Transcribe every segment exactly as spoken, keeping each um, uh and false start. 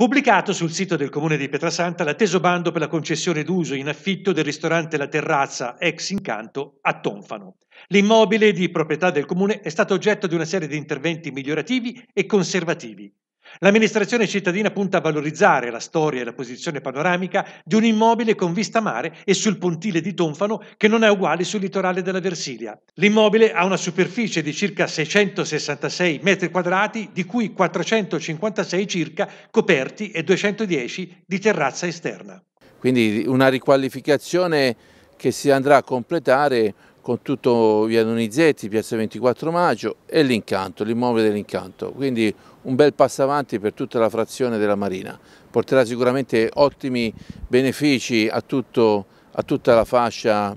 Pubblicato sul sito del Comune di Pietrasanta l'atteso bando per la concessione d'uso in affitto del ristorante La Terrazza, ex Incanto, a Tonfano. L'immobile di proprietà del Comune è stato oggetto di una serie di interventi migliorativi e conservativi. L'amministrazione cittadina punta a valorizzare la storia e la posizione panoramica di un immobile con vista mare e sul pontile di Tonfano che non è uguale sul litorale della Versilia. L'immobile ha una superficie di circa seicentosessantasei metri quadrati, di cui quattrocentocinquantasei circa coperti e duecentodieci di terrazza esterna. Quindi una riqualificazione che si andrà a completare con tutto via Donizetti, piazza ventiquattro maggio e l'Incanto, l'immobile dell'Incanto. Quindi un bel passo avanti per tutta la frazione della Marina. Porterà sicuramente ottimi benefici a, tutto, a, tutta, la fascia,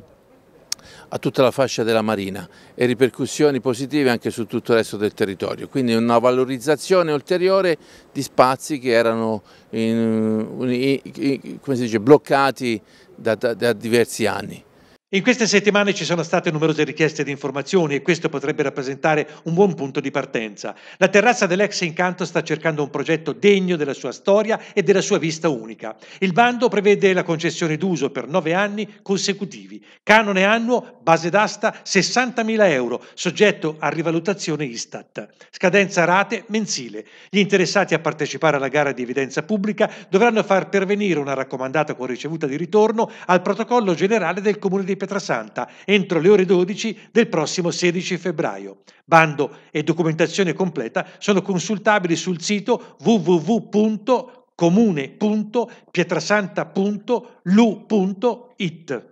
a tutta la fascia della Marina e ripercussioni positive anche su tutto il resto del territorio. Quindi una valorizzazione ulteriore di spazi che erano in, in, in, come si dice, bloccati da, da, da diversi anni. In queste settimane ci sono state numerose richieste di informazioni e questo potrebbe rappresentare un buon punto di partenza. La terrazza dell'ex Incanto sta cercando un progetto degno della sua storia e della sua vista unica. Il bando prevede la concessione d'uso per nove anni consecutivi, canone annuo, base d'asta sessantamila euro, soggetto a rivalutazione Istat, scadenza rate mensile. Gli interessati a partecipare alla gara di evidenza pubblica dovranno far pervenire una raccomandata con ricevuta di ritorno al protocollo generale del Comune di Pietrasanta entro le ore dodici del prossimo sedici febbraio. Bando e documentazione completa sono consultabili sul sito w w w punto comune punto pietrasanta punto l u punto i t.